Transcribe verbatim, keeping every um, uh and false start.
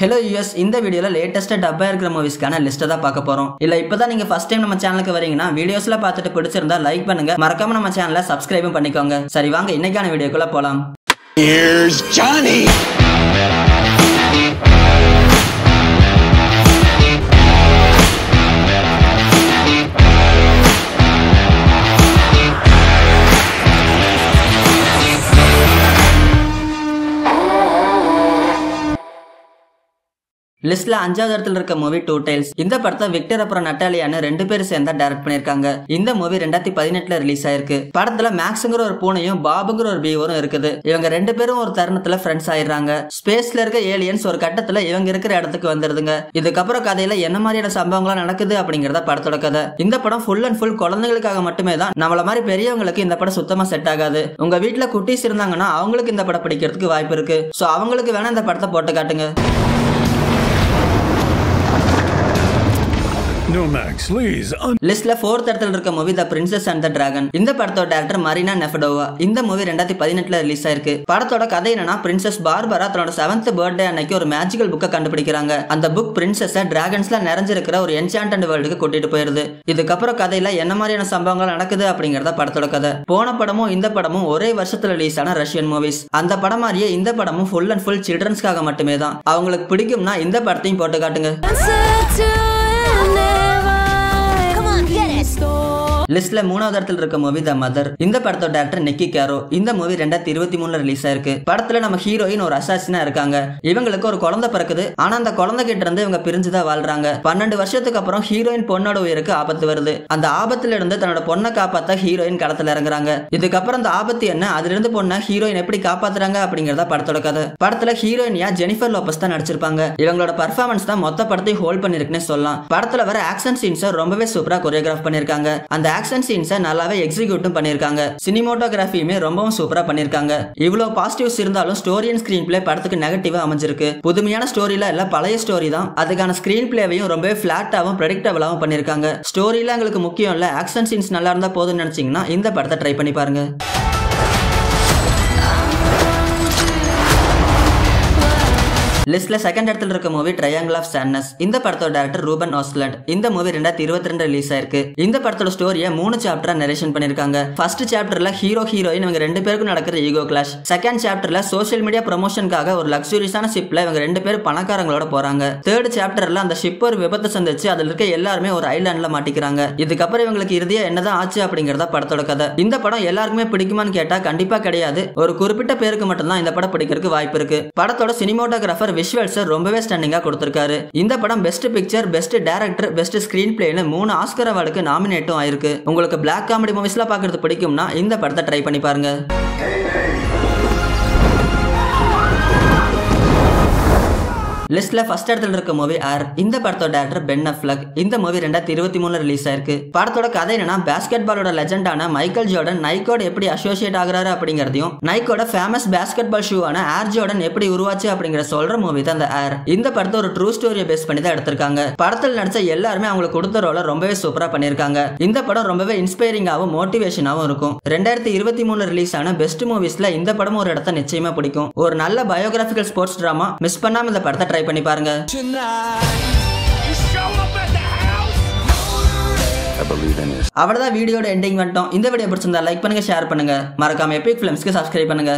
Hello viewers, in the video, latest டப்பாயிருக்கிற மூவிஸ்க்கான list தான் பார்க்க போறோம். இல்ல இப்பதான் நீங்க first time நம்ம சேனலுக்கு வரீங்கன்னா வீடியோஸ்ல பார்த்துட்டு பிடிச்சிருந்தா லைக் பண்ணுங்க. மறக்காம நம்ம சேனலை subscribe பண்ணிக்கோங்க. சரி வாங்க இன்னைக்கான வீடியோக்குள்ள போலாம். Here's Johnny. லிஸ்ட்ல அஞ்சாவது இடத்துல இருக்க மூவி டூ டைல்ஸ். இந்த படத்தை விக்டர் அப்புறம் நட்டாலியான்னு ரெண்டு பேரும் சேர்ந்தா டைரக்ட் பண்ணிருக்காங்க. இந்த மூவி ரெண்டாயிரத்தி பதினெட்டுல ரிலீஸ் ஆயிருக்கு. படத்துல மேக்ஸ்ங்கிற ஒரு பூனையும் பாபுங்கிற ஒரு பீவரும் இருக்குது. இவங்க ரெண்டு பேரும் ஒரு தருணத்துல ஃப்ரெண்ட்ஸ் ஆயிடுறாங்க. ஸ்பேஸ்ல இருக்க ஏலியன்ஸ் ஒரு கட்டத்துல இவங்க இருக்கிற இடத்துக்கு வந்துருதுங்க. இதுக்கப்புறம் கதையில என்ன மாதிரியான சம்பவங்கள்லாம் நடக்குது அப்படிங்கறத படத்தோட கதை. இந்த படம் ஃபுல் அண்ட் ஃபுல் குழந்தைகளுக்காக மட்டுமே தான். நம்மள மாதிரி பெரியவங்களுக்கு இந்த படம் சுத்தமா செட் ஆகாது. உங்க வீட்டுல குட்டீஸ் இருந்தாங்கன்னா அவங்களுக்கு இந்த படம் பிடிக்கிறதுக்கு வாய்ப்பு இருக்கு. சோ அவங்களுக்கு வேணா இந்த படத்தை போட்டு காட்டுங்க. No Max, please. லிஸ்ட்ல நான்காவது இடத்துல இருக்க movie the princess and the dragon. இந்த படத்தோட டைரக்டர் மரீனா நெஃபடோவா. இந்த மூவி ரெண்டாயிரத்தி பதினெட்டுல ரிலீஸ் ஆயிருக்கு. படத்தோட கதை என்னன்னா பிரின்சஸ் பார்பரா தன்னோட செவன்த் பர்த்டே அன்னைக்கு ஒரு மேஜிக்கல் புக்க கண்டுபிடிக்கறாங்க. அந்த புக் பிரின்சஸை டிராகன்ஸ்ல நிறைஞ்சிருக்கிற ஒரு என்சாண்டட் வேர்ல்டுக்கு கூட்டிட்டு போயிருது. இதுக்கப்புறம் கதையில என்ன மாதிரியான சம்பவங்கள் நடக்குது அப்படிங்கறத படத்தோட கதை. போன படமும் இந்த படமும் ஒரே வருஷத்துல ரிலீஸ் ஆன ரஷ்யன் மூவிஸ். அந்த படம் மாதிரியே இந்த படமும் ஃபுல் அண்ட் ஃபுல் சில்ட்ரன்ஸ்க்காக மட்டுமே தான். அவங்களுக்கு பிடிக்கும்னா இந்த படத்தையும் போட்டு காட்டுங்க. லிஸ்ட்ல மூணாவது இடத்துல இருக்க மூவி தி மதர். இந்த படத்தோட டைரக்டர் நிக்கி கேரோ. இந்த மூவி ரெண்டாயிரத்தி இருபத்தி மூணுல ரிலீஸ் ஆயிருக்கு. படத்துல நம்ம ஹீரோயின் ஒரு அசாசினா இருக்காங்க. இவங்களுக்கு ஒரு குழந்தை பிறக்குது. ஆனா அந்த குழந்தை கிட்ட இருந்து இவங்க பிரிஞ்சுதான் வாழ்றாங்க. பன்னெண்டு வருஷத்துக்கு அப்புறம் ஹீரோயின் பொண்ணோட உயிருக்கு ஆபத்து வருது. அந்த ஆபத்துல இருந்து தன்னோட பொண்ணை காப்பாத்த ஹீரோயின் களத்துல இறங்குறாங்க. இதுக்கப்புறம் அந்த ஆபத்து என்ன, அதுல இருந்து பொண்ணை ஹீரோயின் எப்படி காப்பாத்துறாங்க அப்படிங்கறத படத்தோட கதை. படத்துல ஹீரோயினியா ஜெனிஃபர் லோபஸ் தான் நடிச்சிருப்பாங்க. இவங்களோட பர்ஃபார்மன்ஸ் தான் மொத்த படத்தையும் ஹோல்ட் பண்ணிருக்குன்னு சொல்லலாம். படத்துல வர ஆக்ஷன் சீன்ஸை ரொம்பவே சூப்பரா கொரியோகிராஃப் பண்ணிருக்காங்க. அந்த ஆக்ஷன் சீன்ஸை நல்லாவே எக்ஸிக்யூட்டும் பண்ணிருக்காங்க. சினிமோட்டோகிராஃபியுமே ரொம்பவும் சூப்பரா பண்ணிருக்காங்க. இவ்வளவு பாசிட்டிவ்ஸ் இருந்தாலும் ஸ்டோரி அண்ட் ஸ்கிரீன் பிளே படத்துக்கு நெகட்டிவா அமைஞ்சிருக்கு. புதுமையான ஸ்டோரியில இல்ல, பழைய ஸ்டோரி தான். அதுக்கான ஸ்கிரீன் பிளேவையும் ரொம்பவே ஃபிளாட்டாவும் ப்ரெடிக்டபிளாவும் பண்ணிருக்காங்க. ஸ்டோரியில உங்களுக்கு முக்கியம் இல்ல, ஆக்ஷன் சீன்ஸ் நல்லா இருந்தா போதும்னு நினைச்சீங்கன்னா இந்த படத்தை ட்ரை பண்ணி பாருங்க. லிஸ்ட்ல செகண்ட் இடத்துல இருக்க மூவி ட்ரையாங்கிள் ஆஃப் சாட்னஸ். இந்த படத்தோட டைரக்டர் ரூபன் ஆஸ்லண்ட். இந்த மூவி ரெண்டாயிரத்தி இருபத்தி ரெண்டு ரிலீஸ் ஆயிருக்கு. இந்த படத்தோட ஸ்டோரியை மூணு சாப்டரா நரேஷன் பண்ணிருக்காங்க. ஃபர்ஸ்ட் சாப்டர்ல ஹீரோ ஹீரோயின் இவங்க ரெண்டு பேருக்கும் நடக்கிற ஈகோ கிளாஷ். செகண்ட் சாப்டர்ல சோசியல் மீடியா ப்ரமோஷனுக்காக ஒரு லக்ஸூரியஸான ஷிப்ல இவங்க ரெண்டு பேரும் பணக்காரங்களோட போறாங்க. தேர்ட் சாப்டர்ல அந்த ஷிப் ஒரு விபத்து சந்திச்சு அதுல இருக்க எல்லாருமே ஒரு ஐலாண்ட்ல மாட்டிக்கிறாங்க. இதுக்கப்புறம் இவங்களுக்கு இறுதியா என்னதான் ஆச்சு அப்படிங்கறத படத்தோட கதை. இந்த படம் எல்லாருக்குமே பிடிக்குமான்னு கேட்டா கண்டிப்பா கிடையாது. ஒரு குறிப்பிட்ட பேருக்கு மட்டும்தான் இந்த படம் பிடிக்கிறதுக்கு வாய்ப்பு இருக்கு. படத்தோட சினிமோட்டோகிராஃபர் விஷுவல்ஸ் ரொம்பவே ஸ்டன்னிங்கா கொடுத்திருக்காரு. இந்த படம் best picture, best director, best screen பிளேன்னு மூணு ஆஸ்கர் அவார்டுக்கு நாமினேட்டும் ஆயிருக்கு. உங்களுக்கு பிளாக் காமெடி மூவிஸ்லாம் பார்க்கறது பிடிக்கும்னா இந்த படத்தை ட்ரை பண்ணி பாருங்க. லிஸ்ட்ல ஃபர்ஸ்ட் இடத்துல இருக்க மூவி ஆர். இந்த படத்தோட டைரக்டர் பென் அஃப்லக். இந்த மூவி ரெண்டாயிரத்தி இருபத்தி மூணுல ரிலீஸ் ஆயிருக்கு. படத்தோட கதை என்னன்னா பேஸ்கெட் பாலோட லெஜெண்டான மைக்கேல் ஜோர்டன் நைக்கோட எப்படி அசோசியேட் ஆகுறாரு அப்படிங்கறதையும் நைக்கோட ஃபேமஸ் பேஸ்கெட் பால் ஷூவான ஏர் ஜோர்டன் எப்படி உருவாச்சு அப்படிங்கிற சொல்ற மூவி தான் இந்த ஏர். இந்த படத்தை ஒரு ட்ரூ ஸ்டோரியை பேஸ் பண்ணி தான் எடுத்திருக்காங்க. படத்தில் நடிச்ச எல்லாருமே அவங்களுக்கு கொடுத்த ரோலை ரொம்பவே சூப்பரா பண்ணிருக்காங்க. இந்த படம் ரொம்பவே இன்ஸ்பைரிங்காவும் மோட்டிவேஷனாவும் இருக்கும். ரெண்டாயிரத்தி இருபத்தி மூணுல ரிலீஸ் ஆன பெஸ்ட் மூவிஸ்ல இந்த படம் ஒரு இடத்த நிச்சயமா பிடிக்கும். ஒரு நல்ல பயோகிராபிக்கல் ஸ்போர்ட்ஸ் டிராமா. மிஸ் பண்ணாம இந்த படத்தை ட்ரை பண்ணி பாருங்க. அவ்வளவுதான் வீடியோட எண்டிங் வந்துட்டோம். இந்த வீடியோ பிடிச்சிருந்தா லைக் பண்ணுங்க, ஷேர் பண்ணுங்க, மறக்காம எபிக் ஃபிலிம்ஸ்க்கு சப்ஸ்கிரைப் பண்ணுங்க.